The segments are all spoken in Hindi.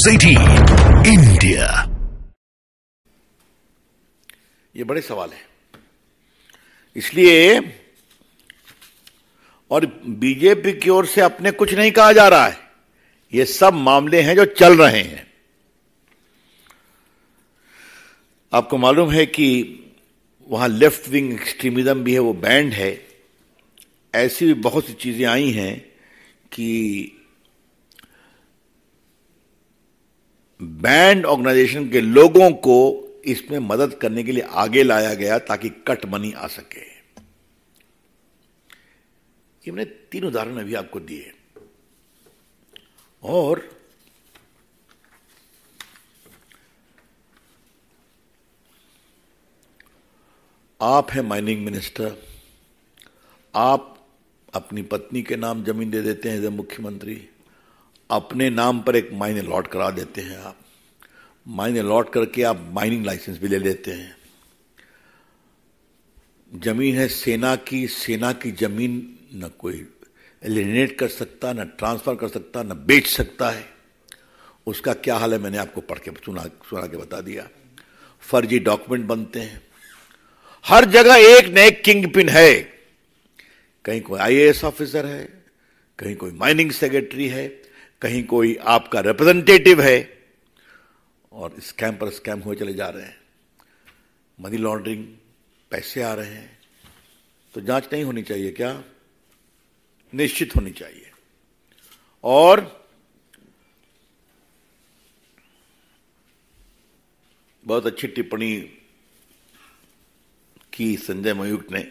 सेटी इंडिया। ये बड़े सवाल है, इसलिए और बीजेपी की ओर से अपने कुछ नहीं कहा जा रहा है। ये सब मामले हैं जो चल रहे हैं। आपको मालूम है कि वहां लेफ्ट विंग एक्सट्रीमिज्म भी है, वो बैंड है। ऐसी भी बहुत सी चीजें आई हैं कि बैंड ऑर्गेनाइजेशन के लोगों को इसमें मदद करने के लिए आगे लाया गया ताकि कट मनी आ सके। ये मैंने तीन उदाहरण अभी आपको दिए। और आप हैं माइनिंग मिनिस्टर, आप अपनी पत्नी के नाम जमीन दे देते हैं एज ए मुख्यमंत्री, अपने नाम पर एक माइन अलॉट करा देते हैं। आप माइन अलॉट करके आप माइनिंग लाइसेंस भी ले लेते हैं। जमीन है सेना की, सेना की जमीन न कोई एलिनेट कर सकता, न ट्रांसफर कर सकता, न बेच सकता है। उसका क्या हाल है मैंने आपको पढ़ के सुना के बता दिया। फर्जी डॉक्यूमेंट बनते हैं। हर जगह एक न एक किंग पिन है। कहीं कोई IAS ऑफिसर है, कहीं कोई माइनिंग सेक्रेटरी है, कहीं कोई आपका रिप्रेजेंटेटिव है, और स्कैम पर स्कैम हो चले जा रहे हैं। मनी लॉन्ड्रिंग, पैसे आ रहे हैं। तो जांच नहीं होनी चाहिए क्या? निश्चित होनी चाहिए। और बहुत अच्छी टिप्पणी की संजय मयुक्त ने,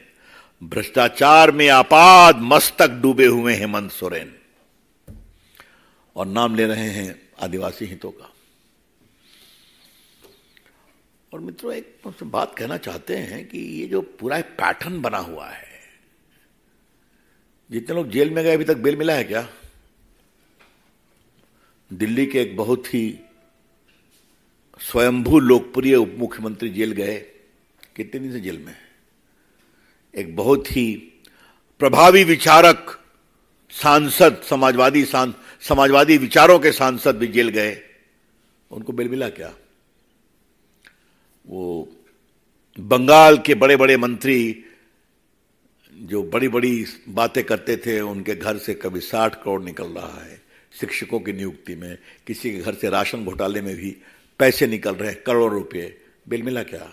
भ्रष्टाचार में आपाद मस्तक डूबे हुए हेमंत सोरेन, और नाम ले रहे हैं आदिवासी हितों का। और मित्रों, एक मुझसे बात कहना चाहते हैं कि ये जो पूरा पैटर्न बना हुआ है, जितने लोग जेल में गए अभी तक बेल मिला है क्या? दिल्ली के एक बहुत ही स्वयंभू लोकप्रिय उप मुख्यमंत्री जेल गए। कितने दिन से जेल में है? एक बहुत ही प्रभावी विचारक सांसद, समाजवादी विचारों के सांसद भी जेल गए। उनको बेल मिला क्या? वो बंगाल के बड़े बड़े मंत्री जो बड़ी बड़ी बातें करते थे, उनके घर से कभी 60 करोड़ निकल रहा है। शिक्षकों की नियुक्ति में, किसी के घर से राशन घोटाले में भी पैसे निकल रहे हैं, करोड़ों रुपए। बेल मिला क्या?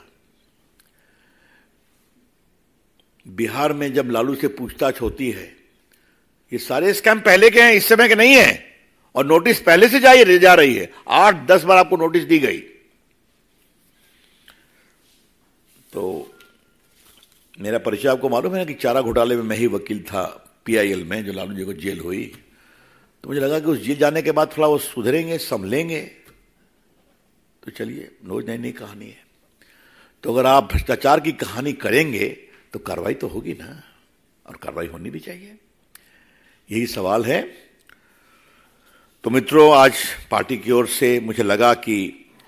बिहार में जब लालू से पूछताछ होती है, ये सारे स्कैम पहले के हैं, इस समय के नहीं है। और नोटिस पहले से जा रही है, 8-10 बार आपको नोटिस दी गई। तो मेरा परिचय आपको मालूम है ना कि चारा घोटाले में मैं ही वकील था PIL में, जो लालू जी को जेल हुई। तो मुझे लगा कि उस जेल जाने के बाद थोड़ा वो सुधरेंगे, संभलेंगे। तो चलिए, रोज नई नई कहानी है। तो अगर आप भ्रष्टाचार की कहानी करेंगे तो कार्रवाई तो होगी ना, और कार्रवाई होनी भी चाहिए। यही सवाल है। तो मित्रों, आज पार्टी की ओर से मुझे लगा कि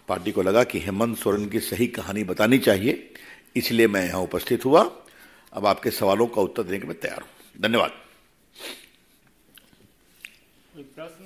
पार्टी को लगा कि हेमंत सोरेन की सही कहानी बतानी चाहिए, इसलिए मैं यहाँ उपस्थित हुआ। अब आपके सवालों का उत्तर देने के मैं तैयार हूँ। धन्यवाद।